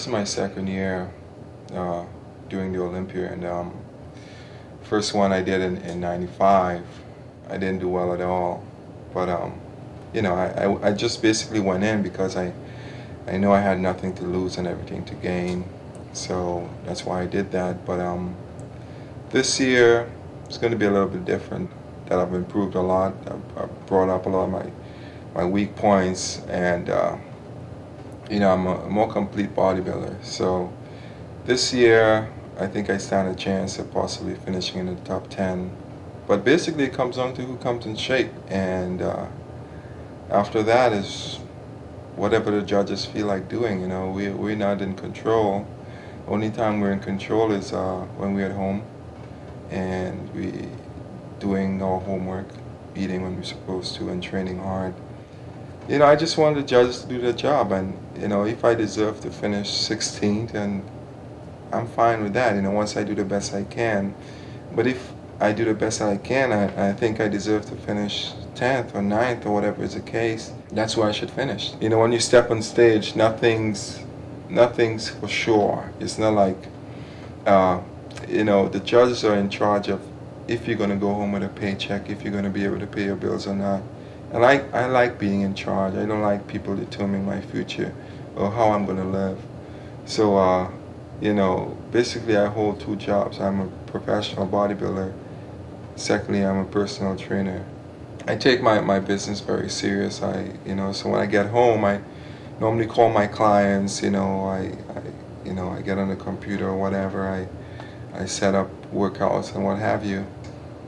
this is my second year doing the Olympia, and first one I did in '95. I didn't do well at all, but you know, I just basically went in because I know I had nothing to lose and everything to gain, so that's why I did that. But this year it's going to be a little bit different. That I've improved a lot. I've brought up a lot of my weak points, and you know, I'm a more complete bodybuilder. So this year I think I stand a chance of possibly finishing in the top 10. But basically it comes down to who comes in shape, and after that is whatever the judges feel like doing. You know, we're not in control. Only time we're in control is when we're at home and we doing our homework, eating when we're supposed to, and training hard. You know, I just wanted the judges to do their job, and you know, if I deserve to finish 16th, and I'm fine with that. You know, once I do the best I can. But if I do the best I can, I think I deserve to finish 10th or 9th or whatever is the case. That's where I should finish. You know, when you step on stage, nothing's for sure. It's not like, you know, the judges are in charge of if you're going to go home with a paycheck, if you're going to be able to pay your bills or not. And I like being in charge. I don't like people determining my future or how I'm going to live. So, you know, basically I hold two jobs. I'm a professional bodybuilder. Secondly, I'm a personal trainer. I take my business very serious. You know, so when I get home, I normally call my clients. You know, you know, I get on the computer or whatever. I set up workouts and what have you.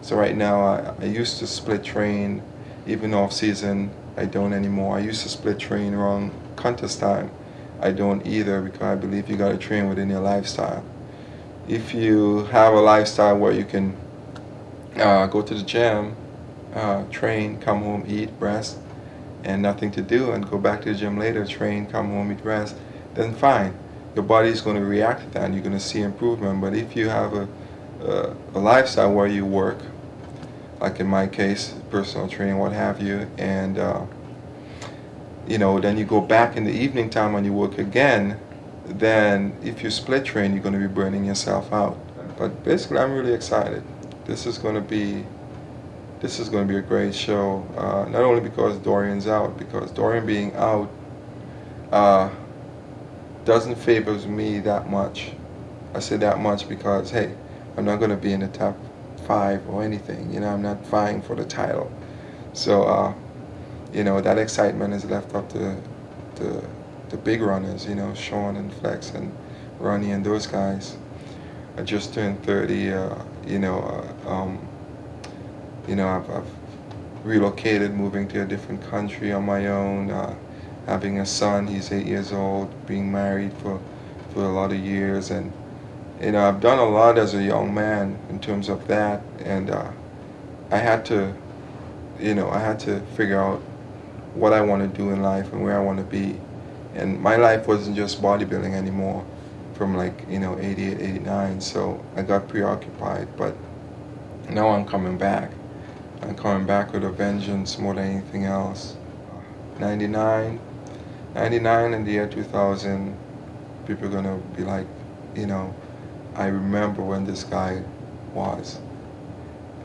So right now, I used to split train, even off season, I don't anymore. I used to split train around contest time. I don't either, because I believe you gotta train within your lifestyle. If you have a lifestyle where you can go to the gym, train, come home, eat, rest, and nothing to do, and go back to the gym later, train, come home, eat, rest, then fine. Your body's gonna react to that and you're gonna see improvement. But if you have a lifestyle where you work, like in my case, personal training, what have you, and you know, then you go back in the evening time when you work again, then if you split train, you're going to be burning yourself out. But basically, I'm really excited. This is going to be a great show. Not only because Dorian's out, because Dorian being out doesn't favor me that much. I say that much because, hey, I'm not going to be in the top 5 or anything. You know, I'm not vying for the title. So, you know, that excitement is left up to the big runners. You know, Shawn and Flex and Ronnie and those guys. I just turned 30. You know, I've relocated, moving to a different country on my own, having a son. He's 8 years old. Being married for a lot of years, and you know, I've done a lot as a young man in terms of that, and I had to, you know, I had to figure out what I want to do in life and where I want to be. And my life wasn't just bodybuilding anymore from like, you know, 88, 89, so I got preoccupied, but now I'm coming back. I'm coming back with a vengeance more than anything else. 99 and the year 2000, people are going to be like, you know, I remember when this guy was.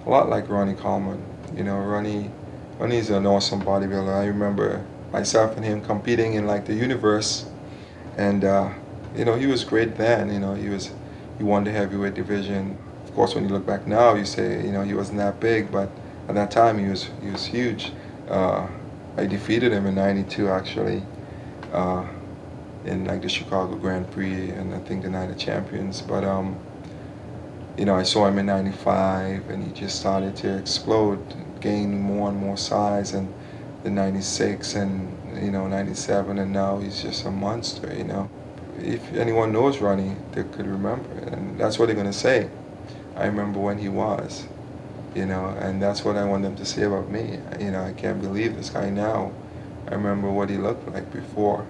A lot like Ronnie Coleman. You know, Ronnie's an awesome bodybuilder. I remember myself and him competing in like the Universe, and you know, he was great then. You know, he won the heavyweight division. Of course, when you look back now, you say, you know, he wasn't that big, but at that time he was huge. I defeated him in '92 actually, in like the Chicago Grand Prix and I think the Night of Champions. But you know, I saw him in '95 and he just started to explode, gain more and more size, and the '96 and you know '97, and now he's just a monster. You know, if anyone knows Ronnie, they could remember, and that's what they're gonna say. I remember when he was, you know, and that's what I want them to say about me. You know, I can't believe this guy now. I remember what he looked like before.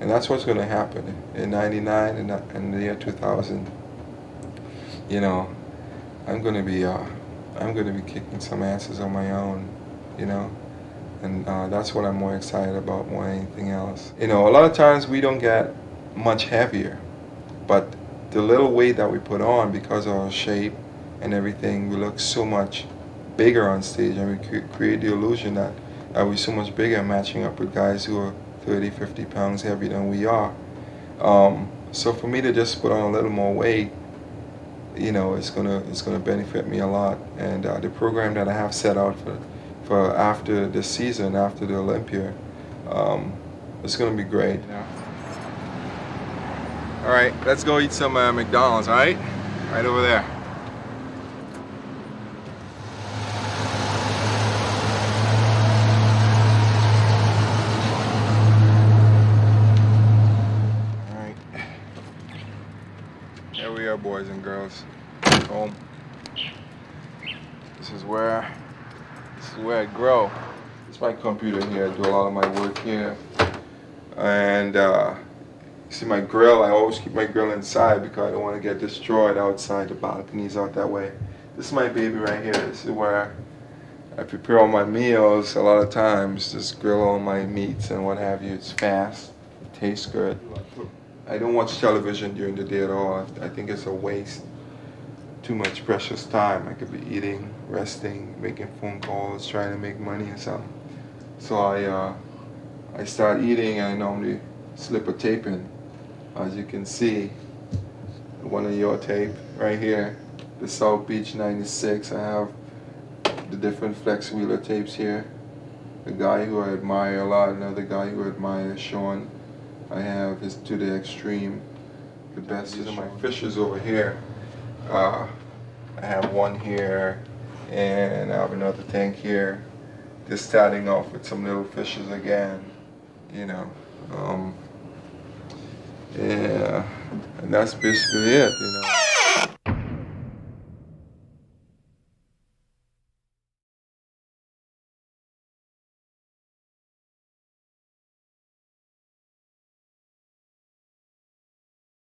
And that's what's going to happen in '99 and the year 2000. You know, I'm going to be kicking some asses on my own. You know, and that's what I'm more excited about more than anything else. You know, a lot of times we don't get much heavier, but the little weight that we put on, because of our shape and everything, we look so much bigger on stage, and we create the illusion that we're so much bigger, matching up with guys who are 30-50 pounds heavier than we are. So for me to just put on a little more weight, you know, it's gonna benefit me a lot. And the program that I have set out for after the season, after the Olympia, it's gonna be great. All right, let's go eat some McDonald's, all right? Right over there. All right. Here we are, boys and girls. Home. This is where I grow. It's my computer here. I do a lot of my work here. And see my grill, I always keep my grill inside because I don't want to get destroyed outside. The balcony's out that way. This is my baby right here. This is where I prepare all my meals a lot of times. Just grill all my meats and what have you. It's fast, it tastes good. I don't watch television during the day at all. I think it's a waste. Too much precious time. I could be eating, resting, making phone calls, trying to make money or something. So I start eating and I normally slip a tape in. As you can see, one of your tape right here, the South Beach 96. I have the different Flex Wheeler tapes here. The guy who I admire a lot, another guy who I admire, Shawn. I have his To The Extreme, the best. These are my fishes over here. I have one here, and I have another tank here. Just starting off with some little fishes again, you know. Yeah, and that's basically it, you know.